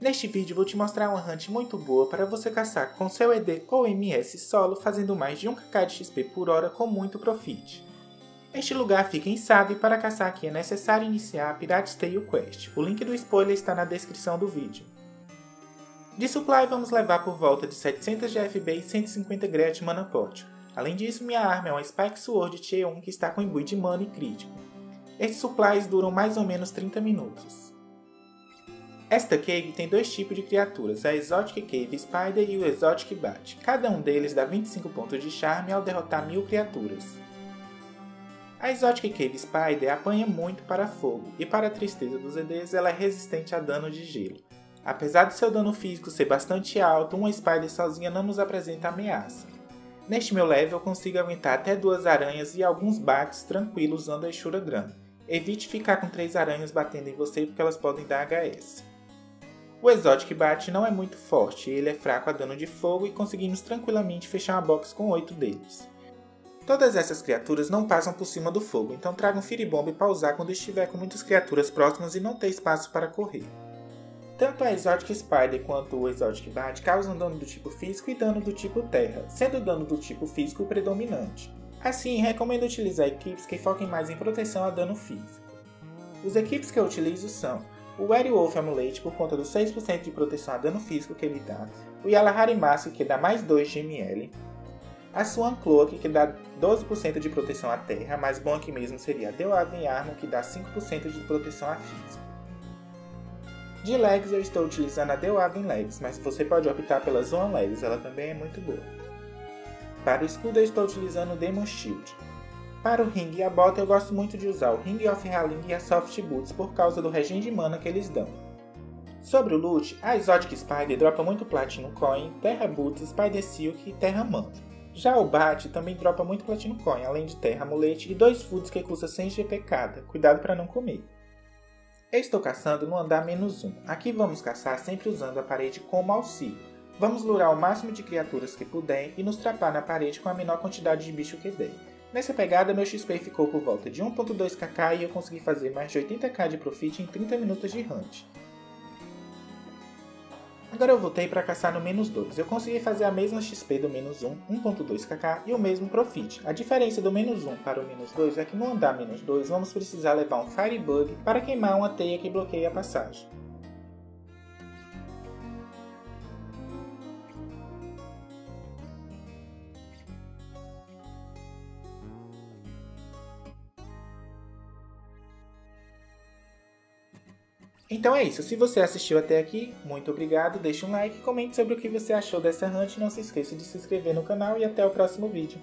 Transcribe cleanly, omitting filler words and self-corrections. Neste vídeo vou te mostrar uma hunt muito boa para você caçar com seu ED ou MS solo fazendo mais de 1kk de XP por hora com muito profit. Este lugar fica em Save e para caçar aqui é necessário iniciar a Pirate's Tail Quest, o link do spoiler está na descrição do vídeo. De supply vamos levar por volta de 700 de FB e 150 Greia de mana pot. Além disso, minha arma é uma Spike Sword T1 que está com imbui de mana e crítico. Estes supplies duram mais ou menos 30 minutos. Esta cave tem dois tipos de criaturas, a Exotic Cave Spider e o Exotic Bat. Cada um deles dá 25 pontos de charme ao derrotar 1000 criaturas. A Exotic Cave Spider apanha muito para fogo, e para a tristeza dos EDs ela é resistente a dano de gelo. Apesar do seu dano físico ser bastante alto, uma Spider sozinha não nos apresenta ameaça. Neste meu level eu consigo aguentar até 2 aranhas e alguns bates tranquilos usando a Shura Gran. Evite ficar com 3 aranhas batendo em você porque elas podem dar HS. O Exotic Bat não é muito forte, ele é fraco a dano de fogo e conseguimos tranquilamente fechar uma box com 8 deles. Todas essas criaturas não passam por cima do fogo, então traga um Firebomb para usar quando estiver com muitas criaturas próximas e não ter espaço para correr. Tanto a Exotic Spider quanto o Exotic Bat causam dano do tipo físico e dano do tipo terra, sendo o dano do tipo físico predominante. Assim, recomendo utilizar equipes que foquem mais em proteção a dano físico. Os equipes que eu utilizo são o Werewolf Amulet por conta dos 6% de proteção a dano físico que ele dá, o Yalahari Mask que dá mais 2 de ML, a Swan Cloak, que dá 12% de proteção à terra, mas bom aqui mesmo seria a Dewavin Armor, que dá 5% de proteção à física. De Legs eu estou utilizando a Dewavin Legs, mas você pode optar pela One Legs, ela também é muito boa. Para o escudo eu estou utilizando o Demon Shield. Para o Ring e a Bota eu gosto muito de usar o Ring of Healing e a Soft Boots por causa do regen de mana que eles dão. Sobre o loot, a Exotic Spider dropa muito Platinum Coin, Terra Boots, Spider Silk e Terra Manto. Já o Bat também dropa muito Platinum Coin, além de terra, amulete e 2 foods que custa 100 GP cada, cuidado para não comer. Eu estou caçando no andar -1, aqui vamos caçar sempre usando a parede como auxílio. Vamos lurar o máximo de criaturas que puder e nos trapar na parede com a menor quantidade de bicho que der. Nessa pegada meu XP ficou por volta de 1.2kk e eu consegui fazer mais de 80k de profit em 30 minutos de hunt. Agora eu voltei para caçar no -2, eu consegui fazer a mesma XP do -1, 1.2kk e o mesmo profit. A diferença do -1 para o -2 é que no andar -2 vamos precisar levar um Firebug para queimar uma teia que bloqueia a passagem. Então é isso, se você assistiu até aqui, muito obrigado, deixe um like, comente sobre o que você achou dessa hunt e não se esqueça de se inscrever no canal e até o próximo vídeo.